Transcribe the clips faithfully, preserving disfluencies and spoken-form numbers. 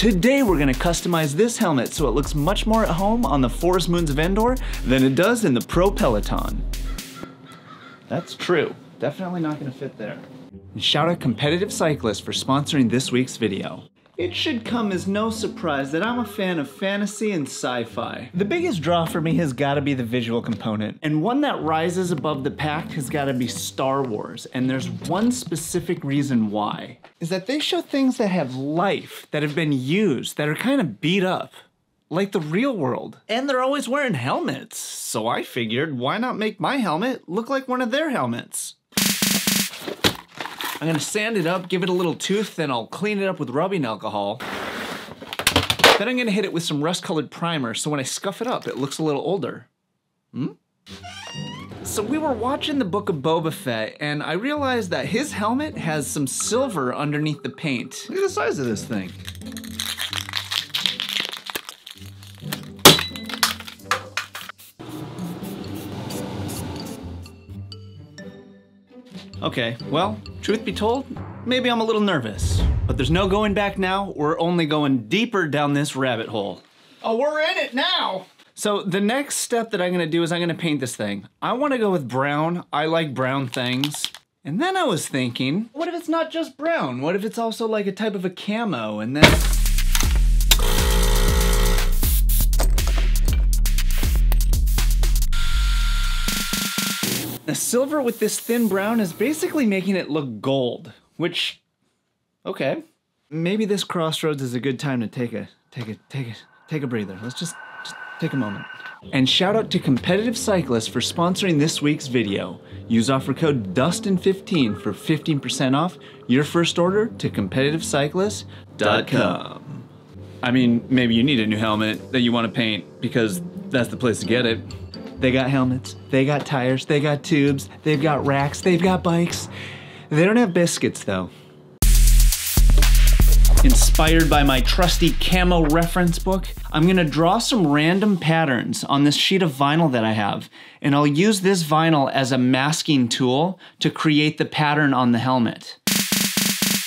Today we're gonna customize this helmet so it looks much more at home on the Forest Moons of Endor than it does in the Pro Peloton. That's true. Definitely not gonna fit there. And shout out Competitive Cyclist for sponsoring this week's video. It should come as no surprise that I'm a fan of fantasy and sci-fi. The biggest draw for me has got to be the visual component, and one that rises above the pack has got to be Star Wars, and there's one specific reason why. Is that they show things that have life, that have been used, that are kind of beat up, like the real world. And they're always wearing helmets, so I figured why not make my helmet look like one of their helmets? I'm gonna sand it up, give it a little tooth, then I'll clean it up with rubbing alcohol. Then I'm gonna hit it with some rust-colored primer, so when I scuff it up, it looks a little older. Hmm? So we were watching The Book of Boba Fett, and I realized that his helmet has some silver underneath the paint. Look at the size of this thing. Okay, well, truth be told, maybe I'm a little nervous. But there's no going back now, we're only going deeper down this rabbit hole. Oh, we're in it now! So the next step that I'm gonna do is I'm gonna paint this thing. I wanna go with brown, I like brown things. And then I was thinking, what if it's not just brown? What if it's also like a type of a camo, and then... The silver with this thin brown is basically making it look gold, which, okay. Maybe this crossroads is a good time to take a, take a, take a, take a breather. Let's just, just take a moment. And shout out to Competitive Cyclist for sponsoring this week's video. Use offer code Dustin fifteen for fifteen percent off your first order to competitive cyclist dot com. I mean, maybe you need a new helmet that you want to paint because that's the place to get it. They got helmets, they got tires, they got tubes, they've got racks, they've got bikes. They don't have biscuits though. Inspired by my trusty camo reference book, I'm gonna draw some random patterns on this sheet of vinyl that I have, and I'll use this vinyl as a masking tool to create the pattern on the helmet.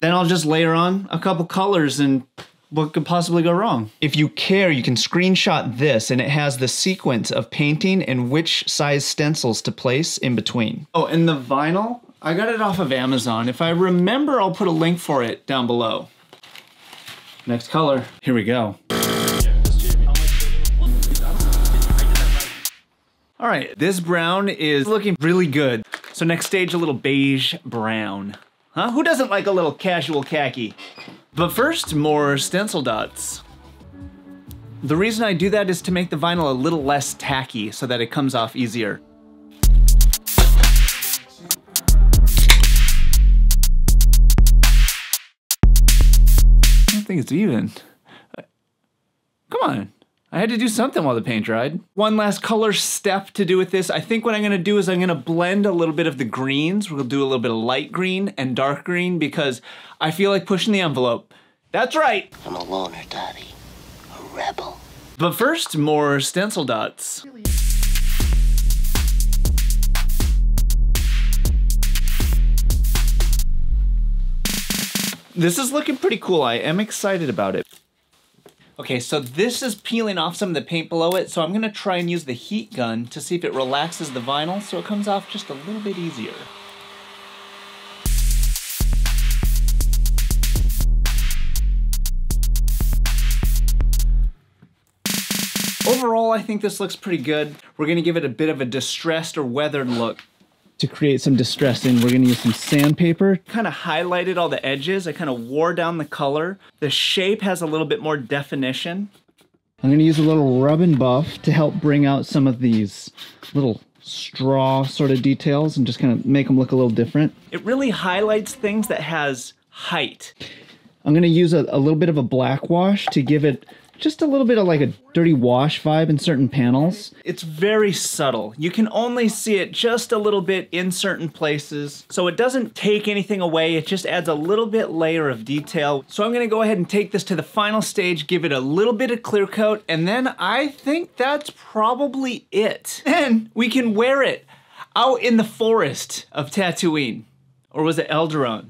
Then I'll just layer on a couple colors and what could possibly go wrong? If you care, you can screenshot this, and it has the sequence of painting and which size stencils to place in between. Oh, and the vinyl? I got it off of Amazon. If I remember, I'll put a link for it down below. Next color. Here we go. All right, this brown is looking really good. So next stage, a little beige brown. Huh? Who doesn't like a little casual khaki? But first, more stencil dots. The reason I do that is to make the vinyl a little less tacky so that it comes off easier. I don't think it's even. Come on. I had to do something while the paint dried. One last color step to do with this. I think what I'm gonna do is I'm gonna blend a little bit of the greens. We'll do a little bit of light green and dark green because I feel like pushing the envelope. That's right. I'm a loner, Daddy, a rebel. But first, more stencil dots. Really? This is looking pretty cool. I am excited about it. Okay, so this is peeling off some of the paint below it, so I'm going to try and use the heat gun to see if it relaxes the vinyl so it comes off just a little bit easier. Overall, I think this looks pretty good. We're going to give it a bit of a distressed or weathered look. To create some distressing, we're gonna use some sandpaper. Kind of highlighted all the edges. I kind of wore down the color. The shape has a little bit more definition. I'm gonna use a little rub and buff to help bring out some of these little straw sort of details and just kind of make them look a little different. It really highlights things that has height. I'm gonna use a, a little bit of a black wash to give it just a little bit of like a dirty wash vibe in certain panels. It's very subtle. You can only see it just a little bit in certain places. So it doesn't take anything away. It just adds a little bit layer of detail. So I'm gonna go ahead and take this to the final stage, give it a little bit of clear coat, and then I think that's probably it. Then we can wear it out in the forest of Tatooine. Or was it Alderaan?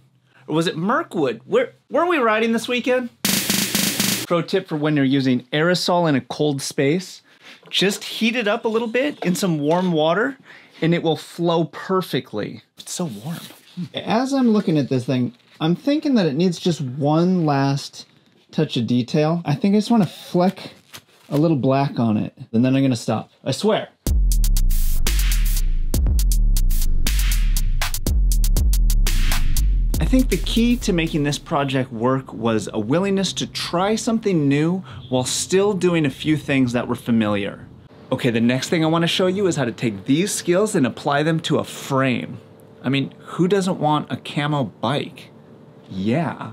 Or was it Mirkwood? Where, were we riding this weekend? pro tip for when you're using aerosol in a cold space, just heat it up a little bit in some warm water and it will flow perfectly. It's so warm. As I'm looking at this thing, I'm thinking that it needs just one last touch of detail. I think I just want to fleck a little black on it, and then I'm going to stop. I swear. I think the key to making this project work was a willingness to try something new while still doing a few things that were familiar. Okay, the next thing I want to show you is how to take these skills and apply them to a frame. I mean, who doesn't want a camo bike? Yeah.